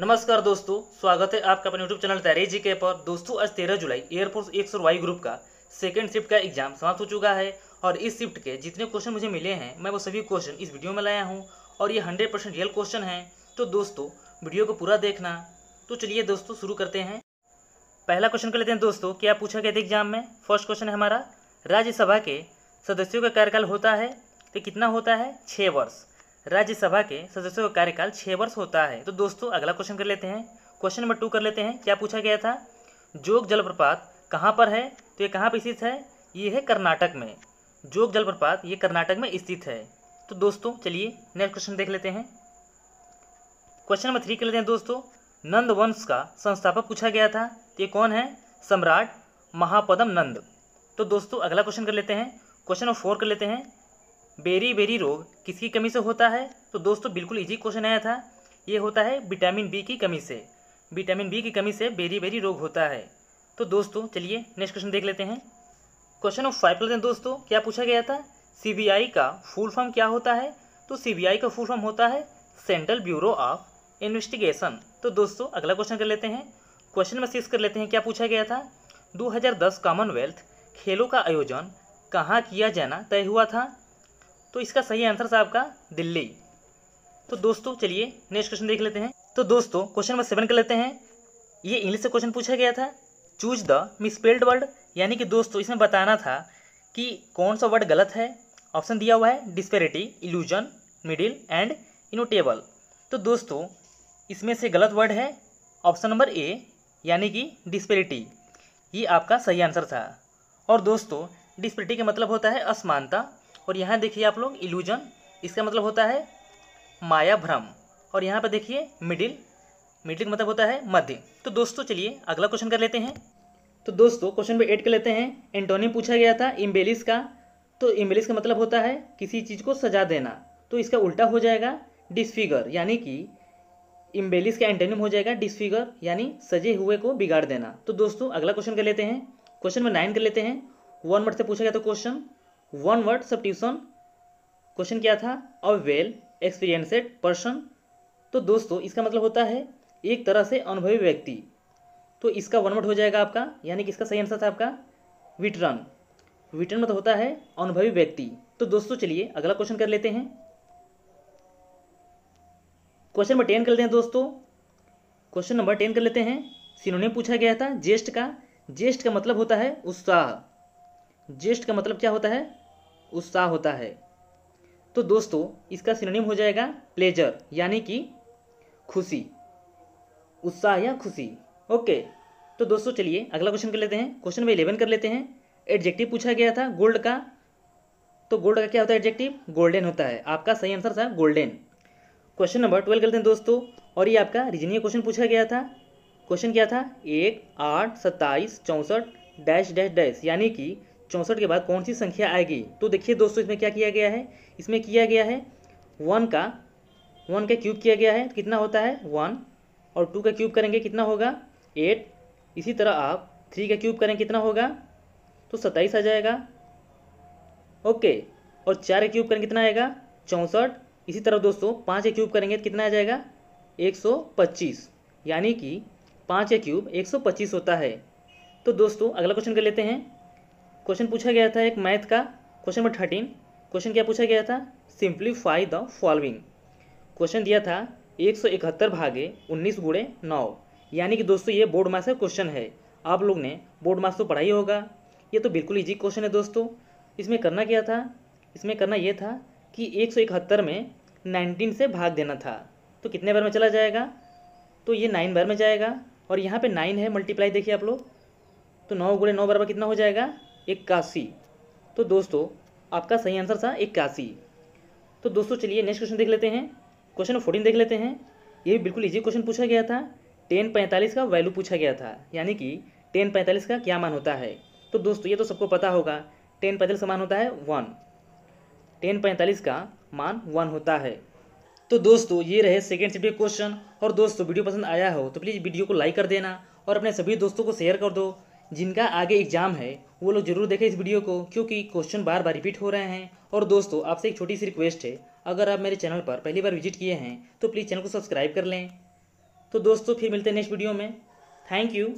नमस्कार दोस्तों, स्वागत है आपका अपने YouTube चैनल तैयारी GK पर। दोस्तों आज 13 जुलाई एयरफोर्स XY ग्रुप का सेकंड शिफ्ट का एग्जाम समाप्त हो चुका है और इस शिफ्ट के जितने क्वेश्चन मुझे मिले हैं मैं वो सभी क्वेश्चन इस वीडियो में लाया हूँ और ये 100% रियल क्वेश्चन है। तो दोस्तों वीडियो को पूरा देखना। तो चलिए दोस्तों शुरू करते हैं। पहला क्वेश्चन कर लेते हैं दोस्तों, क्या पूछा गया था एग्जाम में। फर्स्ट क्वेश्चन है हमारा, राज्यसभा के सदस्यों का कार्यकाल होता है तो कितना होता है, 6 वर्ष। राज्यसभा के सदस्यों का कार्यकाल 6 वर्ष होता है। तो दोस्तों अगला क्वेश्चन कर लेते हैं, क्वेश्चन नंबर 2 कर लेते हैं। क्या पूछा गया था, जोग जलप्रपात कहाँ पर है, तो ये कहाँ पर स्थित है, ये है कर्नाटक में। जोग जलप्रपात ये कर्नाटक में स्थित है। तो दोस्तों चलिए नेक्स्ट क्वेश्चन देख लेते हैं। क्वेश्चन नंबर 3 कर लेते हैं दोस्तों, नंद वंश का संस्थापक पूछा गया था तो ये कौन है, सम्राट महापदम नंद। तो दोस्तों अगला क्वेश्चन कर लेते हैं, क्वेश्चन नंबर 4 कर लेते हैं, बेरी बेरी रोग किसकी कमी से होता है। तो दोस्तों बिल्कुल इजी क्वेश्चन आया था, ये होता है विटामिन बी की कमी से। विटामिन बी की कमी से बेरी बेरी रोग होता है। तो दोस्तों चलिए नेक्स्ट क्वेश्चन देख लेते हैं। क्वेश्चन नंबर 5 लेते हैं दोस्तों, क्या पूछा गया था, CBI का फुल फॉर्म क्या होता है। तो CBI का फुल फॉर्म होता है सेंट्रल ब्यूरो ऑफ इन्वेस्टिगेशन। तो दोस्तों अगला क्वेश्चन कर लेते हैं, क्वेश्चन नंबर 6 कर लेते हैं। क्या पूछा गया था, 2010 कॉमनवेल्थ खेलों का आयोजन कहाँ किया जाना तय हुआ था। तो इसका सही आंसर साहब का दिल्ली। तो दोस्तों चलिए नेक्स्ट क्वेश्चन देख लेते हैं। तो दोस्तों क्वेश्चन नंबर 7 कर लेते हैं, ये इंग्लिश से क्वेश्चन पूछा गया था, चूज द मिसस्पेल्ड वर्ड। यानी कि दोस्तों इसमें बताना था कि कौन सा वर्ड गलत है। ऑप्शन दिया हुआ है डिस्पेरिटी, इल्यूजन, मिडिल एंड इनोटेबल। तो दोस्तों इसमें से गलत वर्ड है ऑप्शन नंबर ए यानी कि डिस्पेरिटी, ये आपका सही आंसर था। और दोस्तों डिस्पेरिटी का मतलब होता है असमानता, और यहाँ देखिए आप लोग इल्यूजन, इसका मतलब होता है माया भ्रम, और यहाँ पर देखिए मिडिल का मतलब होता है मध्य। तो दोस्तों चलिए अगला क्वेश्चन कर लेते हैं। तो दोस्तों क्वेश्चन नंबर 8 कर लेते हैं, एंटोनिम पूछा गया था इम्बेलिस का। तो इम्बेलिस का मतलब होता है किसी चीज़ को सजा देना। तो इसका उल्टा हो जाएगा डिस्फिगर, यानी कि इम्बेलिस का एंटोनिम हो जाएगा डिस्फिगर, यानी सजे हुए को बिगाड़ देना। तो दोस्तों अगला क्वेश्चन कर लेते हैं, क्वेश्चन नंबर 9 कर लेते हैं। 1 वर्ड से पूछा गया था question, 1 word substitution. Question क्या था, अ वेल एक्सपीरियंसड पर्सन। तो दोस्तों इसका मतलब होता है एक तरह से अनुभवी व्यक्ति। तो इसका 1 वर्ड हो जाएगा आपका, यानी कि इसका सही आंसर था आपका विटरन। विटरन मतलब होता है अनुभवी व्यक्ति। तो दोस्तों चलिए अगला क्वेश्चन कर लेते हैं, क्वेश्चन नंबर 10 कर लेते हैं। दोस्तों क्वेश्चन नंबर 10 कर लेते हैं, सिनोनिम पूछा गया था जेस्ट का। जेस्ट का मतलब होता है उत्साह। जेस्ट का मतलब क्या होता है, उत्साह होता है। तो दोस्तों इसका सिनोनिम हो जाएगा प्लेजर, यानी कि खुशी, उत्साह या खुशी। ओके तो दोस्तों चलिए अगला क्वेश्चन कर लेते हैं, क्वेश्चन नंबर 11 कर लेते हैं। एडजेक्टिव पूछा गया था गोल्ड का। तो गोल्ड का क्या होता है एडजेक्टिव, गोल्डन होता है। आपका सही आंसर था गोल्डन। क्वेश्चन नंबर 12 करते हैं दोस्तों, और ये आपका रीजनिंग क्वेश्चन पूछा गया था। क्वेश्चन क्या था, 1, 8, 27, 64 ... यानी कि 64 के बाद कौन सी संख्या आएगी। तो देखिए दोस्तों इसमें क्या किया गया है, इसमें किया गया है 1 का क्यूब किया गया है, कितना होता है 1, और 2 का क्यूब करेंगे कितना होगा 8। इसी तरह आप 3 का क्यूब करेंगे कितना होगा, तो 27 आ जाएगा। ओके, और 4 का क्यूब करेंगे कितना आएगा 64। इसी तरह दोस्तों 5 का क्यूब करेंगे तो कितना आ जाएगा 125, यानी कि 5 का क्यूब 125 होता है। तो दोस्तों अगला क्वेश्चन कर लेते हैं, क्वेश्चन पूछा गया था एक मैथ का, क्वेश्चन नंबर 13। क्वेश्चन क्या पूछा गया था, सिंप्लीफाई द फॉलोइंग। क्वेश्चन दिया था 171/19 × 9। यानी कि दोस्तों ये बोर्ड मास का क्वेश्चन है। आप लोग ने बोर्ड मास तो पढ़ा ही होगा, ये तो बिल्कुल ईजी क्वेश्चन है दोस्तों। इसमें करना क्या था, इसमें करना ये था कि 171 में 19 से भाग देना था। तो कितने बार में चला जाएगा, तो ये 9 बार में जाएगा, और यहाँ पे 9 है मल्टीप्लाई देखिए आप लोग, तो 9 × 9 बराबर कितना हो जाएगा 81। तो दोस्तों आपका सही आंसर था 81। तो दोस्तों चलिए नेक्स्ट क्वेश्चन देख लेते हैं, क्वेश्चन नंबर 14 देख लेते हैं। ये बिल्कुल ईजी क्वेश्चन पूछा गया था, 10.45 का वैल्यू पूछा गया था। यानी कि 10.45 का क्या मान होता है। तो दोस्तों ये तो सबको पता होगा, 10.45 का मान होता है 1। 10.45 का मान 1 होता है। तो दोस्तों ये रहे सेकेंड शिफ्ट के क्वेश्चन। और दोस्तों वीडियो पसंद आया हो तो प्लीज़ वीडियो को लाइक कर देना और अपने सभी दोस्तों को शेयर कर दो। जिनका आगे एग्जाम है वो लोग जरूर देखें इस वीडियो को, क्योंकि क्वेश्चन बार बार रिपीट हो रहे हैं। और दोस्तों आपसे एक छोटी सी रिक्वेस्ट है, अगर आप मेरे चैनल पर पहली बार विजिट किए हैं तो प्लीज़ चैनल को सब्सक्राइब कर लें। तो दोस्तों फिर मिलते हैं नेक्स्ट वीडियो में। Thank you.